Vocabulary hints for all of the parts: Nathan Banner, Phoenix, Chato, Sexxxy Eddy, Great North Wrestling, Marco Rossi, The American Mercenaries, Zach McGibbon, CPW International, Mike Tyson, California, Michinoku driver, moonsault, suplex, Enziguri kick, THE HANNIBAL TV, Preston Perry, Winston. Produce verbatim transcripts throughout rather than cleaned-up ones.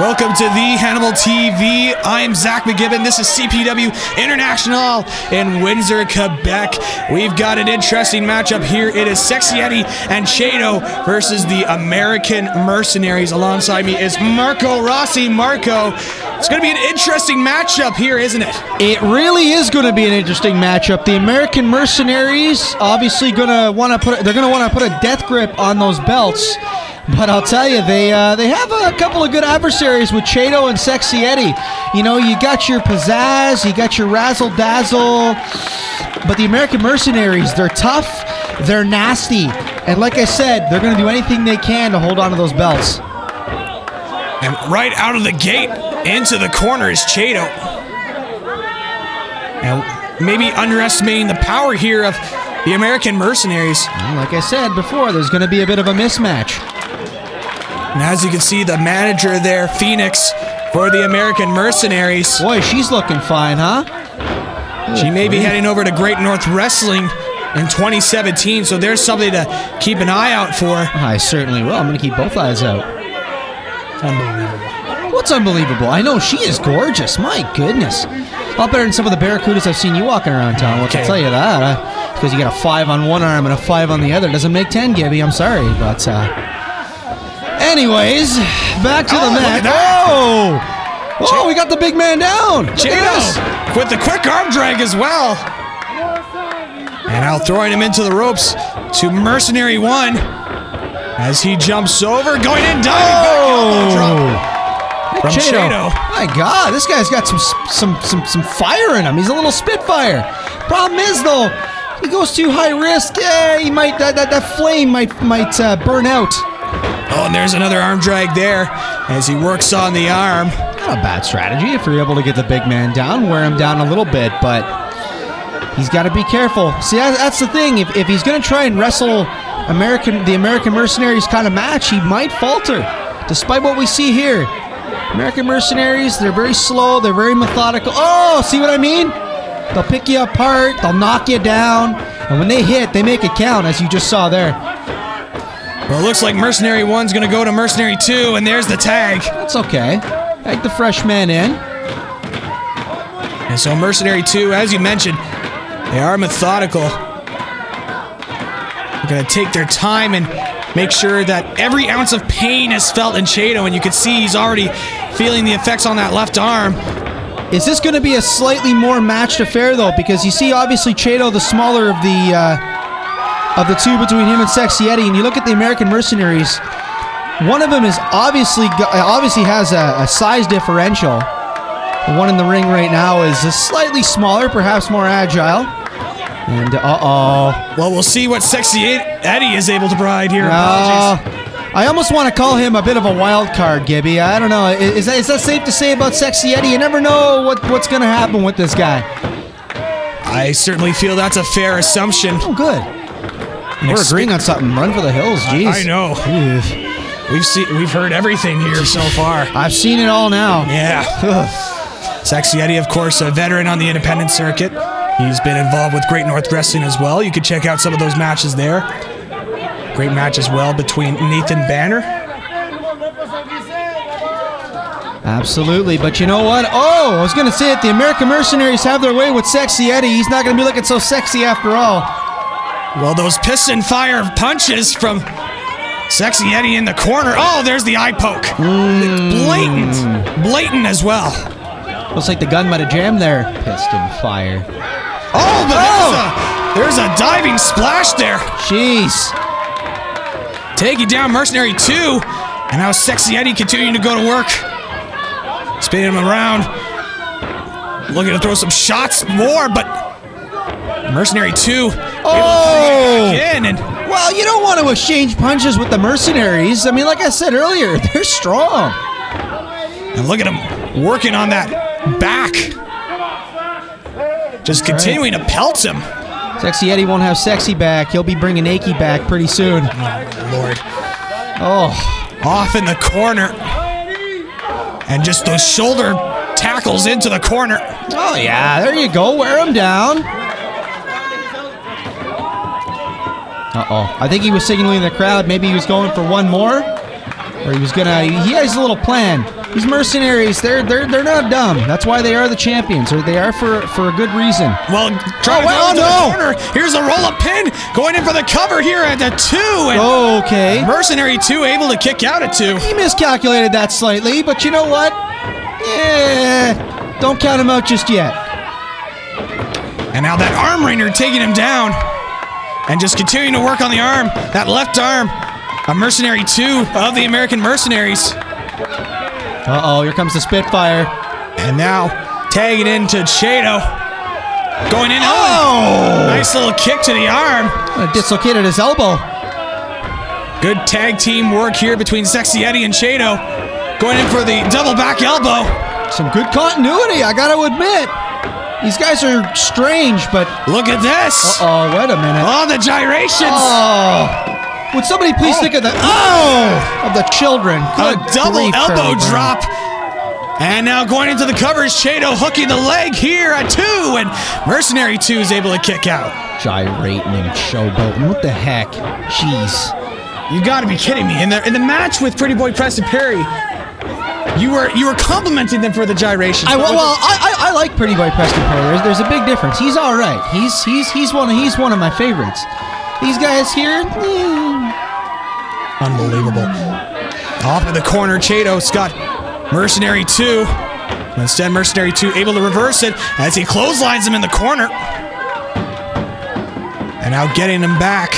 Welcome to The Hannibal T V. I am Zach McGibbon. This is C P W International in Windsor, Quebec. We've got an interesting matchup here. It is Sexxxy Eddy and Chato versus The American Mercenaries. Alongside me is Marco Rossi. Marco, it's going to be an interesting matchup here, isn't it? It really is going to be an interesting matchup. The American Mercenaries obviously going to want to put they're going to want to put a death grip on those belts. But I'll tell you, they uh, they have a couple of good adversaries with Chato and Sexxxy Eddy. You know, you got your pizzazz, you got your razzle-dazzle. But the American Mercenaries, they're tough, they're nasty. And like I said, they're going to do anything they can to hold on to those belts. And right out of the gate, into the corner is Chato. And maybe underestimating the power here of the American Mercenaries. And like I said before, there's going to be a bit of a mismatch. And as you can see, the manager there, Phoenix, for the American Mercenaries. Boy, she's looking fine, huh? She may be heading over to Great North Wrestling in twenty seventeen, so there's something to keep an eye out for. I certainly will. I'm going to keep both eyes out. Unbelievable. What's unbelievable? I know, she is gorgeous. My goodness. A lot better than some of the barracudas I've seen you walking around town. Well, okay. I can tell you that. Because uh, you got a five on one arm and a five on the other. Doesn't make ten, Gibby. I'm sorry, but... Uh, Anyways, back to oh, the match. Oh! Oh, we got the big man down. Chato with the quick arm drag as well. And now throwing him into the ropes to Mercenary One as he jumps over, going in, diving oh. back from Chato. Chato. My God, this guy's got some some some some fire in him. He's a little spitfire. Problem is though, he goes too high risk. Yeah, he might that that, that flame might might uh, burn out. Oh, and there's another arm drag there as he works on the arm. Not a bad strategy if you're able to get the big man down, wear him down a little bit, but he's got to be careful. See, that's the thing. If, if he's going to try and wrestle American, the American Mercenaries kind of match, he might falter, despite what we see here. American Mercenaries, they're very slow. They're very methodical. Oh, see what I mean? They'll pick you apart. They'll knock you down. And when they hit, they make it count, as you just saw there. Well, it looks like Mercenary One's gonna go to Mercenary Two, and there's the tag. That's okay. Tag the fresh man in. And so Mercenary Two, as you mentioned, they are methodical. They're gonna take their time and make sure that every ounce of pain is felt in Chato, and you can see he's already feeling the effects on that left arm. Is this gonna be a slightly more matched affair though? Because you see, obviously, Chato, the smaller of the. Uh, Of the two between him and Sexxxy Eddy, and you look at the American Mercenaries, one of them is obviously obviously has a, a size differential. The one in the ring right now is a slightly smaller, perhaps more agile. And uh-oh. Well, we'll see what Sexxxy Eddy is able to provide here. Uh, I almost want to call him a bit of a wild card, Gibby. I don't know. Is that, is that safe to say about Sexxxy Eddy? You never know what, what's going to happen with this guy. I certainly feel that's a fair assumption. Oh, good. We're agreeing on something. Run for the hills, jeez. I, I know. Eww. We've seen, we've heard everything here so far. I've seen it all now. Yeah. Sexxxy Eddy, of course, a veteran on the independent circuit. He's been involved with Great North Wrestling as well. You can check out some of those matches there. Great match as well between Nathan Banner. Absolutely, but you know what? Oh, I was going to say that the American Mercenaries have their way with Sexxxy Eddy. He's not going to be looking so sexy after all. Well, those piston fire punches from Sexxxy Eddy in the corner. Oh, there's the eye poke. Mm. Blatant. Blatant as well. Looks like the gun might have jammed there. Piston fire. Oh, but oh. There's, a, there's a diving splash there. Jeez. Taking down Mercenary two. And now Sexxxy Eddy continuing to go to work. Spinning him around. Looking to throw some shots more, but... Mercenary two. Oh! Again, and well, you don't want to exchange punches with the Mercenaries. I mean, like I said earlier, they're strong. And look at him working on that back. Just That's continuing right. to pelt him. Sexxxy Eddy won't have sexy back. He'll be bringing achy back pretty soon. Oh, Lord. Oh. Off in the corner. And just those shoulder tackles into the corner. Oh, yeah. There you go. Wear him down. Uh-oh. I think he was signaling the crowd. Maybe he was going for one more. Or he was going to... He has a little plan. These mercenaries, they're they're they're not dumb. That's why they are the champions, or they are for for a good reason. Well, try oh, well, no. The corner. Here's a roll-up pin going in for the cover here at the two. And oh, okay. Mercenary two able to kick out at two. He miscalculated that slightly, but you know what? Yeah, don't count him out just yet. And now that arm reiner taking him down, and just continuing to work on the arm, that left arm. A mercenary two of the American Mercenaries. Uh-oh, here comes the Spitfire. And now, tagging into Chato. Going in. Oh! Nice little kick to the arm. It dislocated his elbow. Good tag team work here between Sexxxy Eddy and Chato. Going in for the double back elbow. Some good continuity, I gotta admit. These guys are strange, but... Look at this! Uh-oh, wait a minute. Oh, the gyrations! Oh! Would somebody please oh. think of the oh of the children? Good a double elbow program. drop, and now going into the covers, Chato hooking the leg here at two, and Mercenary two is able to kick out. Gyrating and showboating. What the heck? Jeez, you got to be kidding me! In the in the match with Pretty Boy Preston Perry, you were you were complimenting them for the gyrations. I well, well I, I I like Pretty Boy Preston Perry. There's, there's a big difference. He's all right. He's he's he's one of, he's one of my favorites. These guys here. Eh, unbelievable. Off of the corner, Chato. Scott, Mercenary two. Instead, Mercenary two able to reverse it as he clotheslines him in the corner. And now getting him back.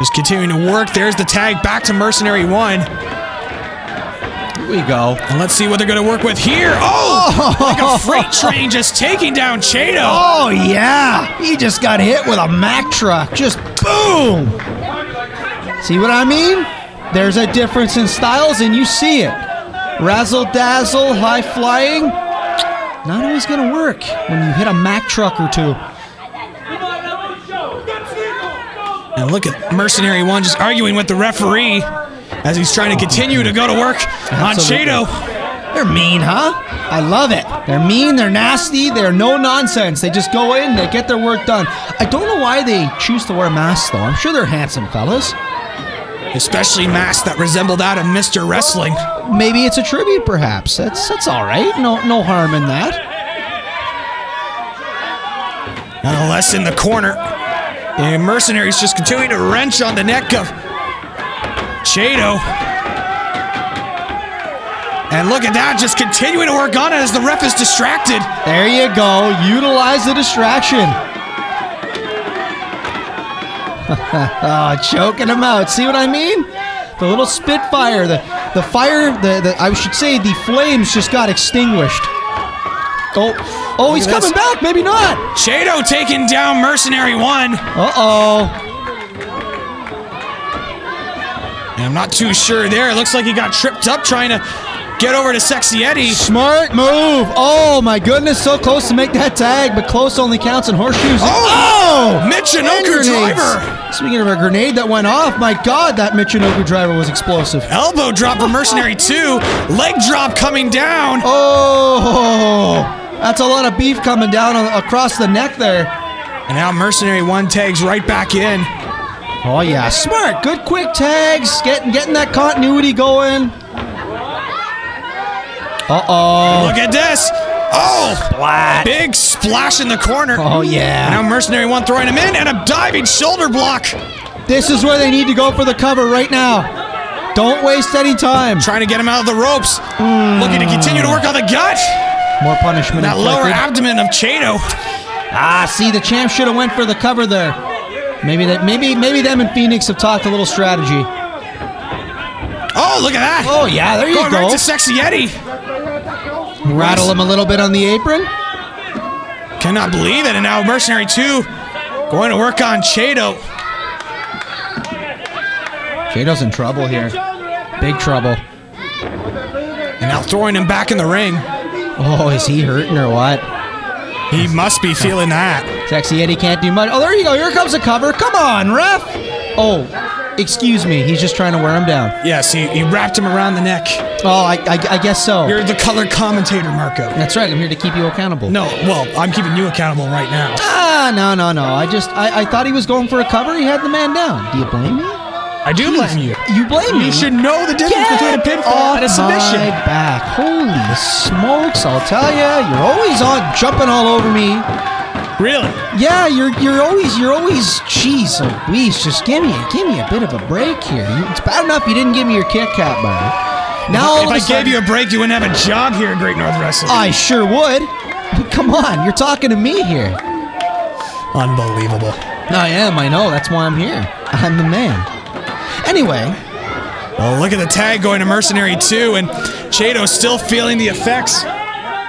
Just continuing to work. There's the tag back to Mercenary one. Here we go. And let's see what they're going to work with here. Oh! Like a freight train just taking down Chato. Oh, yeah. He just got hit with a Mack truck. Just boom! See what I mean? There's a difference in styles, and you see it. Razzle-dazzle, high-flying. Not always going to work when you hit a Mack truck or two. And look at Mercenary one just arguing with the referee as he's trying to continue to go to work on Chato. They're mean, huh? I love it. They're mean, they're nasty, they're no-nonsense. They just go in, they get their work done. I don't know why they choose to wear masks, though. I'm sure they're handsome fellas. Especially masks that resemble that of Mister Wrestling. Maybe it's a tribute, perhaps. That's that's all right. No no harm in that. Nonetheless, in the corner, the mercenaries just continuing to wrench on the neck of Chato. And look at that, just continuing to work on it as the ref is distracted. There you go. Utilize the distraction. Oh, choking him out. See what I mean? The little spitfire, the the fire, the, the I should say the flames just got extinguished. Oh, oh, Look he's coming this. back. Maybe not. Chato taking down Mercenary one. Uh oh. I'm not too sure there. It looks like he got tripped up trying to get over to Sexxxy Eddy. Smart move. Oh, my goodness. So close to make that tag, but close only counts in horseshoes. Oh! Oh! Michinoku driver. Speaking of a grenade that went off, my God, that Michinoku driver was explosive. Elbow drop for Mercenary two. Leg drop coming down. Oh! That's a lot of beef coming down across the neck there. And now Mercenary one tags right back in. Oh, yeah. Smart. Good quick tags. Getting, getting that continuity going. Uh-oh. Look at this. Oh! Splat. Big splash in the corner. Oh, yeah. And now Mercenary one throwing him in and a diving shoulder block. This is where they need to go for the cover right now. Don't waste any time. Trying to get him out of the ropes. Mm. Looking to continue to work on the gut. More punishment. That lower abdomen of Chato. Ah, see, the champ should have went for the cover there. Maybe that. Maybe, maybe them and Phoenix have talked a little strategy. Oh, look at that. Oh, yeah, there you go. Going right to Sexxxy Eddy. Rattle him a little bit on the apron. Cannot believe it. And now Mercenary two going to work on Chato. Chato's in trouble here. Big trouble. And now throwing him back in the ring. Oh, is he hurting or what? He must be feeling that. Sexxxy Eddy can't do much. Oh, there you go. Here comes the cover. Come on, ref. Oh, excuse me, he's just trying to wear him down. Yes, he, he wrapped him around the neck. Oh, I, I, I guess so. You're the color commentator, Marco. That's right, I'm here to keep you accountable. No, well, I'm keeping you accountable right now. Ah, no, no, no. I just, I, I thought he was going for a cover. He had the man down. Do you blame me? I do blame you. You blame me. You should know the difference Get between a pinfall and a submission. My back. Holy smokes, I'll tell you. You're always on jumping all over me. Really? Yeah, you're you're always you're always geez, Luis, just give me a give me a bit of a break here. You, it's bad enough you didn't give me your Kit Kat bar. Now if, all if I sudden, gave you a break, you wouldn't have a job here at Great North Wrestling. I sure would. Come on, you're talking to me here. Unbelievable. I am, I know, that's why I'm here. I'm the man. Anyway. Well, look at the tag going to Mercenary two, and Chato still feeling the effects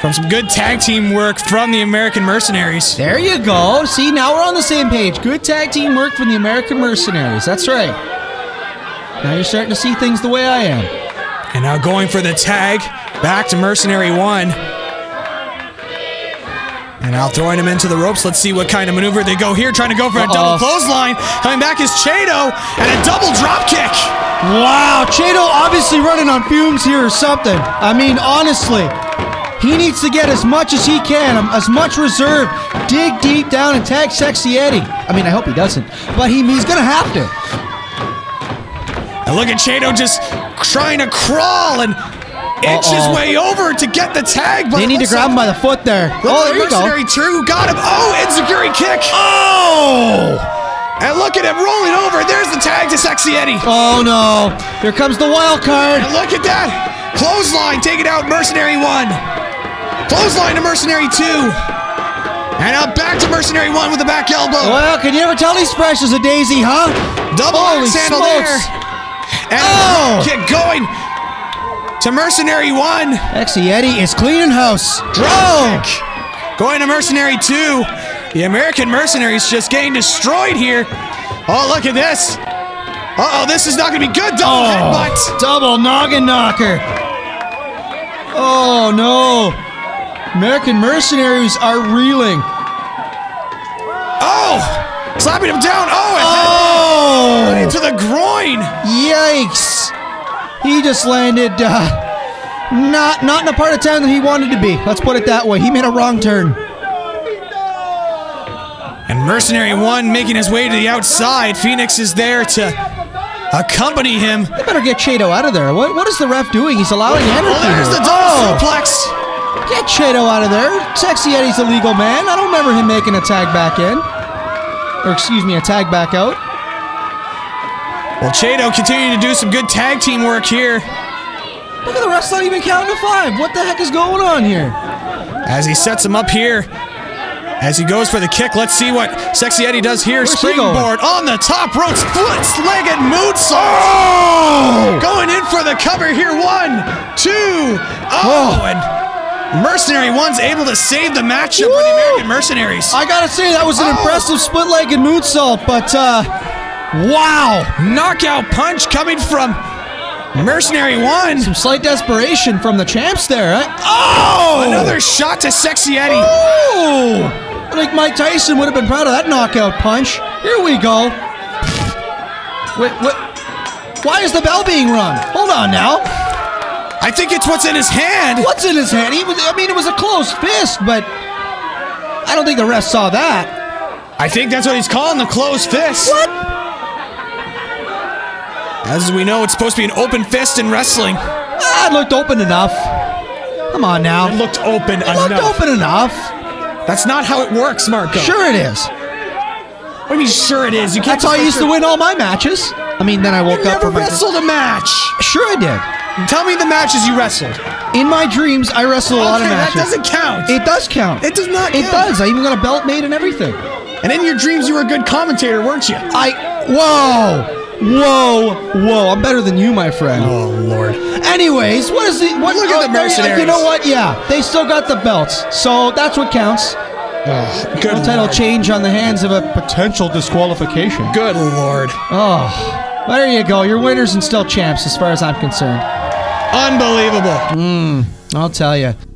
from some good tag team work from the American Mercenaries. There you go. See, now we're on the same page. Good tag team work from the American Mercenaries. That's right. Now you're starting to see things the way I am. And now going for the tag, back to Mercenary one. And now throwing him into the ropes. Let's see what kind of maneuver they go here. Trying to go for uh -oh. a double clothesline. Coming back is Chato and a double drop kick. Wow, Chato obviously running on fumes here or something. I mean, honestly, he needs to get as much as he can, as much reserve. Dig deep down and tag Sexxxy Eddy. I mean, I hope he doesn't, but he, he's going to have to. And look at Chato just trying to crawl and inch his uh -oh. way over to get the tag. But they need to grab him by the foot there. Look, oh, there you go. Mercenary two got him. Oh, Enziguri kick. Oh! And look at him rolling over. There's the tag to Sexxxy Eddy. Oh, no. Here comes the wild card. And look at that. Clothesline taking out Mercenary one. Clothesline to Mercenary two. And now back to Mercenary one with the back elbow. Well, can you ever tell these fresh as a daisy, huh? Double Holy sandal smokes. There. And oh. kick going to Mercenary one. Sexxxy Eddy is cleaning house. Drop kick. Going to Mercenary two. The American Mercenaries just getting destroyed here. Oh, look at this. Uh-oh, this is not going to be good. Double oh, headbutt. Double noggin knocker. Oh, no. American Mercenaries are reeling. Oh, slapping him down. Oh, oh. into the groin. Yikes. He just landed uh, not not in a part of town that he wanted to be. Let's put it that way. He made a wrong turn. And Mercenary one making his way to the outside. Phoenix is there to accompany him. They better get Chato out of there. What What is the ref doing? He's allowing energy. Oh, there's the double suplex. Get Chato out of there. Sexxxy Eddy's a legal man. I don't remember him making a tag back in. Or excuse me, a tag back out. Well, Chato continuing to do some good tag team work here. Look at the refs not even counting to five. What the heck is going on here? As he sets him up here, as he goes for the kick, let's see what Sexxxy Eddy does here. Where's springboard he on the top ropes, foots, leg, and moonsault. Oh! Going in for the cover here. One, two, oh, oh. and Mercenary one's able to save the matchup Woo! for the American Mercenaries. I gotta say that was an oh. impressive split leg and moonsault, but uh. Wow! Knockout punch coming from Mercenary one. Some slight desperation from the champs there. Huh? Oh! Another shot to Sexxxy Eddy. Oh! I think Mike Tyson would have been proud of that knockout punch. Here we go. Wait, what? Why is the bell being rung? Hold on now. I think it's what's in his hand. What's in his hand? He was, I mean, it was a closed fist, but I don't think the ref saw that. I think that's what he's calling the closed fist. What? As we know, it's supposed to be an open fist in wrestling. Ah, it looked open enough. Come on now. It looked open it enough. It looked open enough. That's not how it works, Marco. Sure it is. What do you mean sure it is? You can't That's how I used to win all my matches. I mean, then I woke you up for my... You never wrestled a match. Sure I did. Tell me the matches you wrestled. In my dreams, I wrestled a okay, lot of matches. That doesn't count. It does count. It does not count. It does. I even got a belt made and everything. And in your dreams, you were a good commentator, weren't you? I... Whoa! Whoa, whoa, I'm better than you, my friend. Oh, Lord. Anyways, what is the... What, Look oh, at the Mercenaries. You know what? Yeah, they still got the belts, so that's what counts. Oh, good no title Lord. change on the hands of a potential disqualification. Good Lord. Oh, there you go. You're winners and still champs, as far as I'm concerned. Unbelievable. Mm, I'll tell you.